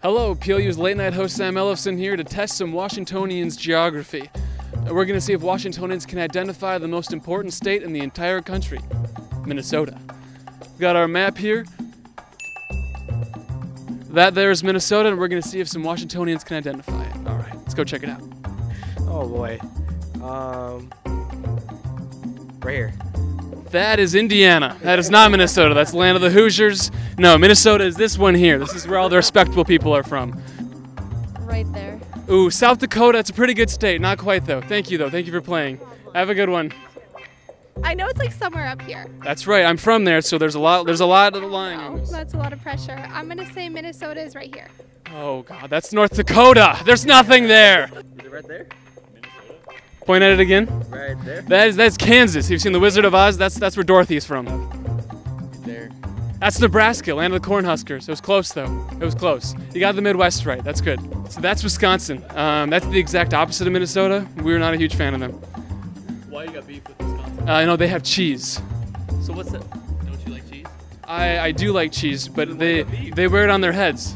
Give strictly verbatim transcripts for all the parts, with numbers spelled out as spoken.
Hello, P L U's Late Night host Sam Ellfeson here to test some Washingtonians' geography. We're going to see if Washingtonians can identify the most important state in the entire country, Minnesota. We've got our map here. That there is Minnesota, and we're going to see if some Washingtonians can identify it. All right, let's go check it out. Oh boy. Um, right here. That is Indiana. That is not Minnesota. That's the land of the Hoosiers. No, Minnesota is this one here. This is where all the respectable people are from. Right there. Ooh, South Dakota. It's a pretty good state. Not quite, though. Thank you, though. Thank you for playing. Have a good one. I know it's like somewhere up here. That's right. I'm from there, so there's a lot There's a lot of lying on this. That's a lot of pressure. I'm going to say Minnesota is right here. Oh, God. That's North Dakota. There's nothing there. Is it right there? Point at it again. Right there. That is that's Kansas. You've seen The Wizard of Oz. That's that's where Dorothy's from. There. That's Nebraska, land of the Cornhuskers. It was close though. It was close. You got the Midwest right. That's good. So that's Wisconsin. Um, that's the exact opposite of Minnesota. We're not a huge fan of them. Why you got beef with Wisconsin? I uh, know they have cheese. So what's that? Don't you like cheese? I I do like cheese, but they they wear it on their heads.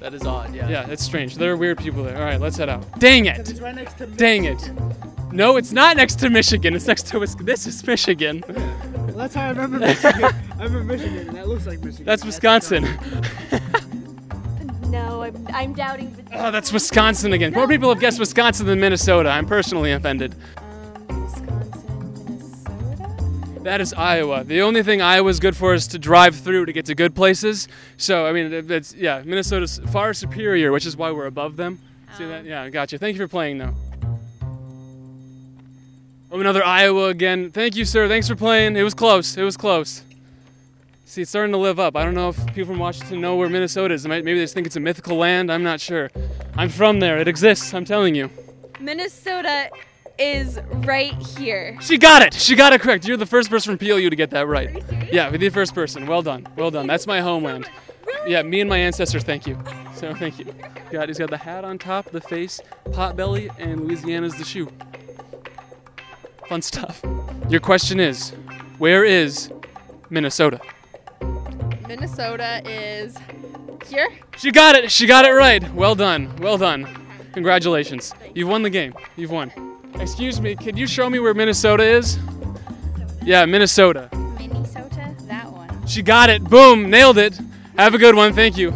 That is odd, yeah. Yeah, it's strange. There are weird people there. All right, let's head out. Dang it! It's right next to Dang it! No, it's not next to Michigan. It's next to Wisconsin. This is Michigan. Well, that's how I remember Michigan. I remember Michigan, and that looks like Michigan. That's Wisconsin. That's no, I'm, I'm doubting. But oh, that's Wisconsin again. No, more people have guessed Wisconsin than Minnesota. I'm personally offended. Um, Wisconsin, Minnesota? That is Iowa. The only thing Iowa's good for is to drive through to get to good places. So, I mean, it's, yeah, Minnesota's far superior, which is why we're above them. Um, See that? Yeah, gotcha. Thank you for playing, though. Oh, another Iowa again. Thank you, sir. Thanks for playing. It was close. It was close. See, it's starting to live up. I don't know if people from Washington know where Minnesota is. Maybe they just think it's a mythical land. I'm not sure. I'm from there. It exists. I'm telling you. Minnesota is right here. She got it. She got it correct. You're the first person from P L U to get that right. Are you serious? Yeah, you're the first person. Well done. Well done. That's my homeland. Really? Yeah, me and my ancestors. Thank you. So thank you. God, he's got the hat on top, the face, pot belly, and Louisiana's the shoe. Fun stuff. Your question is, where is Minnesota? Minnesota is here. She got it. She got it right. Well done. Well done. Congratulations. You've won the game. You've won. Excuse me, could you show me where Minnesota is? Minnesota. Yeah, Minnesota. Minnesota? That one. She got it. Boom. Nailed it. Have a good one. Thank you.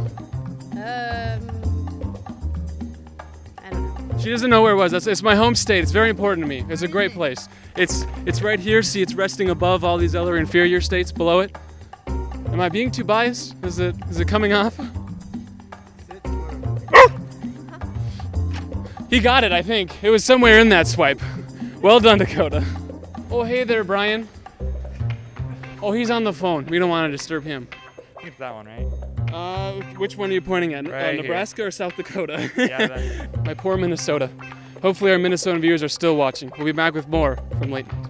She doesn't know where it was. That's, it's my home state. It's very important to me. It's a great place. It's it's right here. See, it's resting above all these other inferior states below it. Am I being too biased? Is it is it coming off? He got it, I think. It was somewhere in that swipe. Well done, Dakota. Oh, hey there, Brian. Oh, he's on the phone. We don't want to disturb him. It's that one, right? Uh, which one are you pointing at? Right uh, Nebraska here. Or South Dakota? Yeah, that's... My poor Minnesota. Hopefully our Minnesota viewers are still watching. We'll be back with more from Late Knight.